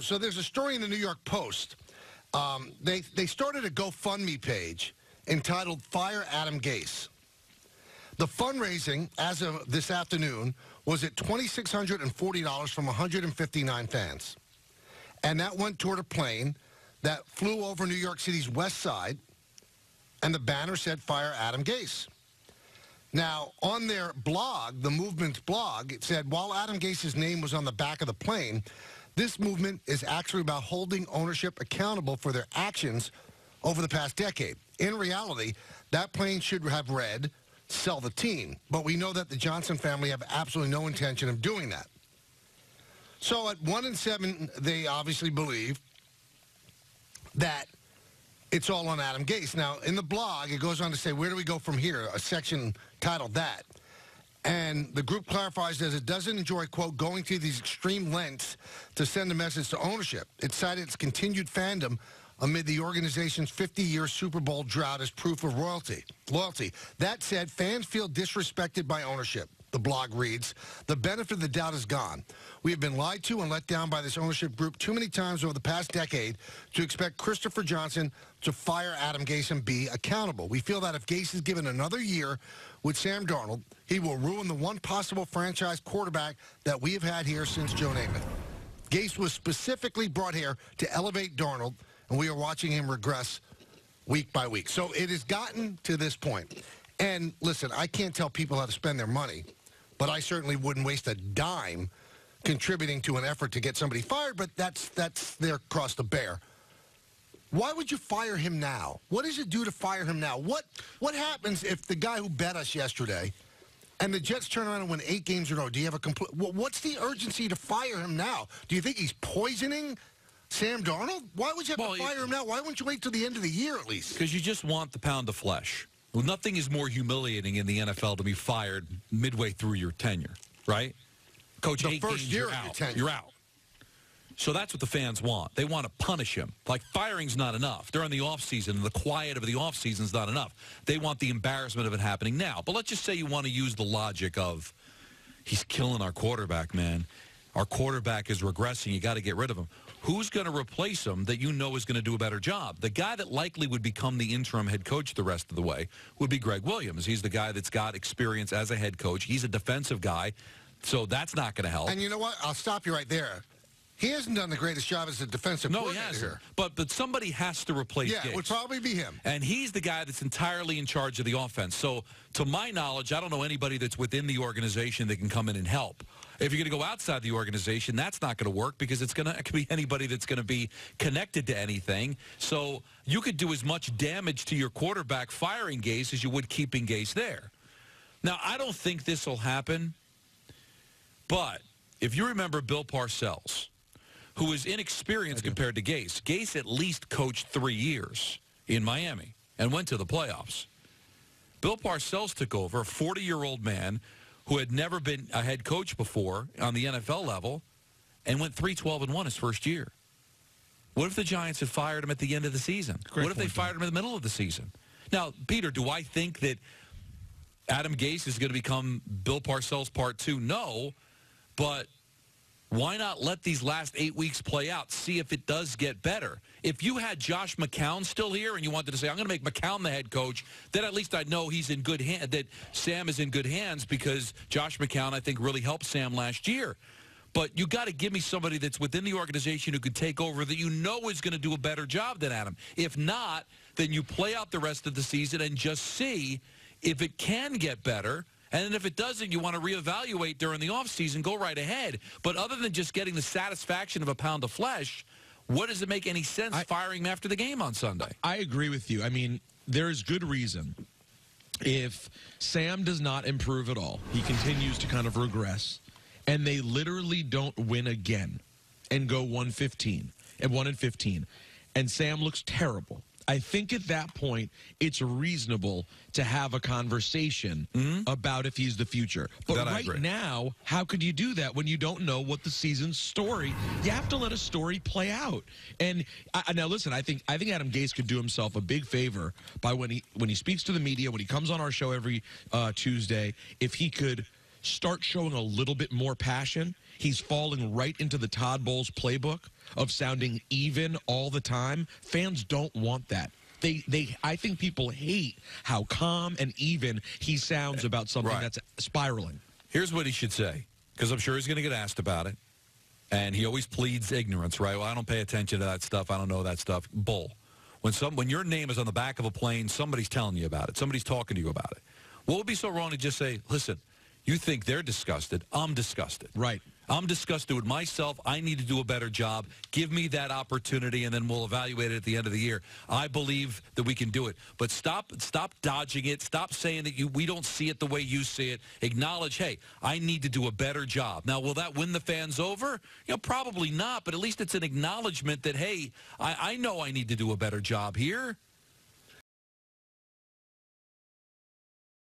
So there's a story in the New York Post. They started a GoFundMe page entitled Fire Adam Gase. The fundraising, as of this afternoon, was at $2,640 from 159 fans. And that went toward a plane that flew over New York City's west side, and the banner said, Fire Adam Gase. Now, on their blog, the movement's blog, it said, while Adam Gase's name was on the back of the plane, this movement is actually about holding ownership accountable for their actions over the past decade. In reality, that plane should have read, sell the team. But we know that the Johnson family have absolutely no intention of doing that. So at 1 and 7, they obviously believe that it's all on Adam Gase. Now, in the blog, it goes on to say, where do we go from here? A section titled that. And the group clarifies that it doesn't enjoy, quote, going to these extreme lengths to send a message to ownership. It cited its continued fandom amid the organization's 50-year Super Bowl drought as proof of loyalty. That said, fans feel disrespected by ownership. The blog reads, the benefit of the doubt is gone. We have been lied to and let down by this ownership group too many times over the past decade to expect Christopher Johnson to fire Adam Gase and be accountable. We feel that if Gase is given another year with Sam Darnold, he will ruin the one possible franchise quarterback that we have had here since Joe Namath. Gase was specifically brought here to elevate Darnold, and we are watching him regress week by week. So it has gotten to this point. And listen, I can't tell people how to spend their money, but I certainly wouldn't waste a dime contributing to an effort to get somebody fired, but that's their cross to bear. Why would you fire him now? What does it do to fire him now? What happens if the guy who bet us yesterday and the Jets turn around and win 8 games in a row? Do you have a complete... What's the urgency to fire him now? Do you think he's poisoning Sam Darnold? Why would you have to fire him now? Why wouldn't you wait till the end of the year at least? Because you just want the pound of flesh. Well, nothing is more humiliating in the NFL to be fired midway through your tenure, right? Coach, the first year of your tenure, you're out. So that's what the fans want. They want to punish him. Like, firing's not enough. They're in the offseason. The quiet of the offseason's not enough. They want the embarrassment of it happening now. But let's just say you want to use the logic of, he's killing our quarterback, man. Our quarterback is regressing. You got to get rid of him. Who's going to replace him that you know is going to do a better job? The guy that likely would become the interim head coach the rest of the way would be Greg Williams. He's the guy that's got experience as a head coach. He's a defensive guy, so that's not going to help. And you know what? I'll stop you right there. He hasn't done the greatest job as a defensive coordinator. No, he hasn't. But somebody has to replace Gase. Yeah, it would probably be him. And he's the guy that's entirely in charge of the offense. So, to my knowledge, I don't know anybody that's within the organization that can come in and help. If you're going to go outside the organization, that's not going to work because it's going to be anybody that's going to be connected to anything. So, you could do as much damage to your quarterback firing Gase as you would keeping Gase there. Now, I don't think this will happen, but if you remember Bill Parcells, who is inexperienced compared to Gase. Gase at least coached 3 years in Miami and went to the playoffs. Bill Parcells took over, a 40-year-old man who had never been a head coach before on the NFL level, and went 3-12-1 his first year. What if the Giants had fired him at the end of the season? What if they fired him in the middle of the season? Now, Peter, do I think that Adam Gase is going to become Bill Parcells Part 2? No, but... why not let these last 8 weeks play out, see if it does get better? If you had Josh McCown still here and you wanted to say, I'm going to make McCown the head coach, then at least I'd know he's in good hands, that Sam is in good hands, because Josh McCown, I think, really helped Sam last year. But you got to give me somebody that's within the organization who could take over that you know is going to do a better job than Adam. If not, then you play out the rest of the season and just see if it can get better. And if it doesn't, you want to reevaluate during the offseason, go right ahead. But other than just getting the satisfaction of a pound of flesh, what does it make any sense firing him after the game on Sunday? I agree with you. I mean, there is good reason. If Sam does not improve at all, he continues to kind of regress, and they literally don't win again and go 1-15 and 1-15, and Sam looks terrible, I think at that point, it's reasonable to have a conversation about if he's the future. But right now, how could you do that when you don't know what the season's story? You have to let a story play out. And now, listen, I think Adam Gase could do himself a big favor by when he speaks to the media, when he comes on our show every Tuesday, if he could start showing a little bit more passion, he's falling right into the Todd Bowles playbook of sounding even all the time. Fans don't want that. I think people hate how calm and even he sounds about something that's spiraling. Here's what he should say, because I'm sure he's going to get asked about it, and he always pleads ignorance, right? Well, I don't pay attention to that stuff. I don't know that stuff. Bull. When your name is on the back of a plane, somebody's telling you about it. Somebody's talking to you about it. What would be so wrong to just say, listen, you think they're disgusted. I'm disgusted. Right. I'm disgusted with myself. I need to do a better job. Give me that opportunity, and then we'll evaluate it at the end of the year. I believe that we can do it. But stop dodging it. Stop saying that we don't see it the way you see it. Acknowledge, hey, I need to do a better job. Now, will that win the fans over? You know, probably not, but at least it's an acknowledgement that, hey, I know I need to do a better job here.